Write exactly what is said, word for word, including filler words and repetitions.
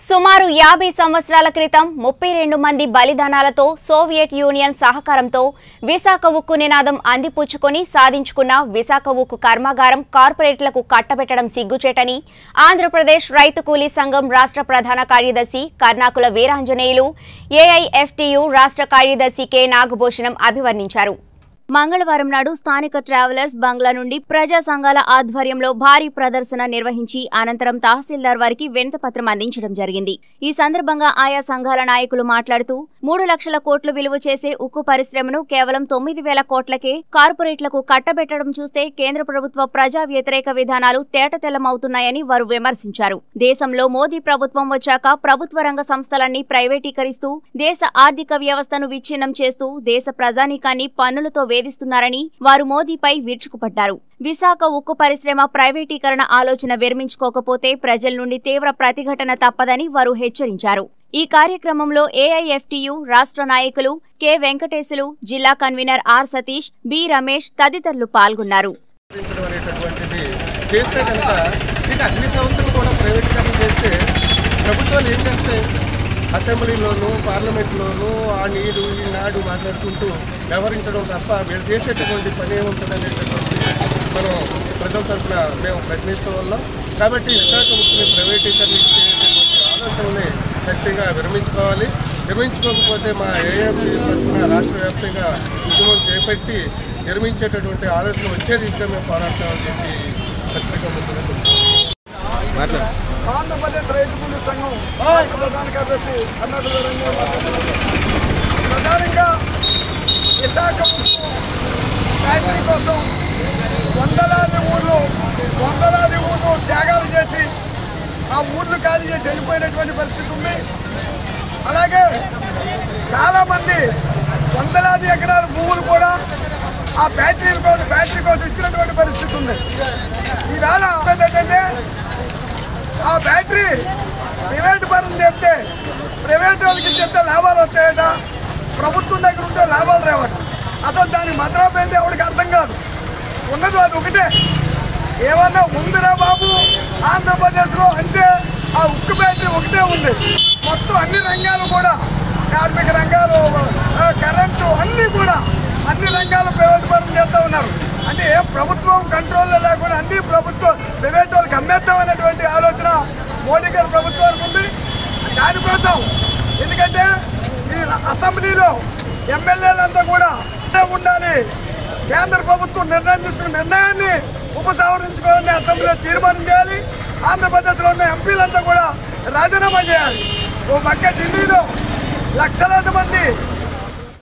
Sumaru Yabi Samastralakritam, Muppai Rendu Mandi Balidanalato, Soviet Union Sahakaramto, Visakha Vukku Ninadam Andipuchukoni, Sadinchukuna, Visakha Vukku Karmagaram, Corporate Laku Kattapetadam Sigguchetani, Andhra Pradesh, Raithu Kuli Sangam, Rashtra Pradhana Karyadasi, Karnakula Veeranjaneyulu, A I I F T U, Rashtra Karyadasi K. Nagabhushanam Abhivarnincharu. Mangal Varam Nadu Stanika Travelers, Bangla Nundi, Praja Sangala Advaryamlo, Bari Brothers and Nirvahinchi, Anantaram Tahsildar Variki, Venkataeshu Andinchadam Jarigindi. Ee Sandarbhanga Aya Sanghala Nayakulu Matladutu, Mudu Lakshala Kotlu Viluva Chese, Ukku Parishremanu, Kevalam Tomidi Vela Kotlake, Corporate Laku Kattabettadam Chuste, Kendra Prabhutva Praja Vyatireka Vidhanalu, Tata Telamautunayani, Varu Vimarsincharu. Desamlo Modi Prabhutvam Vachaka, Prabhutva Ranga Samsthalanni, Privateekaristu, Desa Ardhika Vyavasthanu Vichinnam Chestu, Desa Prajanikani, Pannulato Narani, Varumodi Pai Virchukupataru. Visakha Vukku Parishrema Private Karana Alochina Verminchukokapote, Prajal Nundi Tevra Pratighatana Tapadani, Varu Hechcharincharu. Ee Karyakramamlo A I I F T U, Rashtra Nayakalu, K. Venkataeshu, Jilla Convener R. Satish, B. Ramesh, Taditarlu Palgonnaru. Assembly lono, Parliament lono, and Edu Nadu Matar Kuntu, never instead of Napa, we'll take it to the Paneo to the Minister of Law. Cavity is certainly private intermediate. Andhra Pradesh Raithu Kuli Sangam, Rashtra Pradhana Karyadasi, Karnakula Veeranjaneyulu. Pradhananga Visakha Vukku Ninadam kosam vandaladi oorlu, vandaladi oorlu tyagalu chesi, aa oorlu khali chesi ellipoyinatuvanti paristhiti undi. Alage chaala mandi vandaladi ekaralu bhoomulu kuda aa battery kosam battery kosam ichinatuvanti paristhiti undi. Ee vela entante Our battery, private person depte, private all ki depte level hote hai na, prabhuttu na kruto level reva na. Ato dani matra bende aur kartanga, unne to adukite. Eva na undra babu, Andhra Pradesh lo ante, a ukku battery ukte unde. Matto anni ranga lo koda, karmik ranga lo, current lo anni koda, anni ranga lo private person depte unar. Ante ye prabhuttu control le lagun anni prabhuttu private all gammete wana twenty Modigar Prabhupada Mundi, Dani Prasam, Indicate, Assembly Law, M L L and the Guda, Mundani, Gander Prabhupada Nandani, Upasaur in the Assembly of Tirban Gali, Andhra Pradesh, M P and the Guda, Rajanamajal, Umakat Dililo, Lakshala Mandi.